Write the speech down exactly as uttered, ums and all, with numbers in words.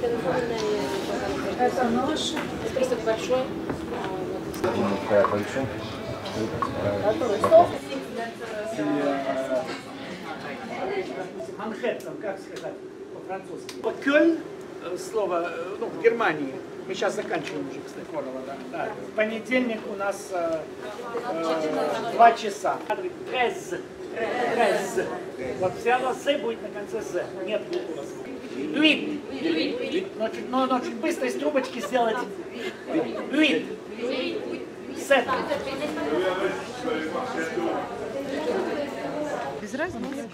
это национальное. Это наше. Список большой. Манхэттен, как сказать по-французски. Кёльн, слово, ну, в Германии. Мы сейчас заканчиваем уже, кстати, Корова, да. Да. В понедельник у нас э, э, два часа. Трез. Трез. Вот все равно «с» будет на конце «з». Нет глупого слова. Люит. Но чуть, но, но чуть быстро из трубочки сделать. Люит. Сет. Без разницы.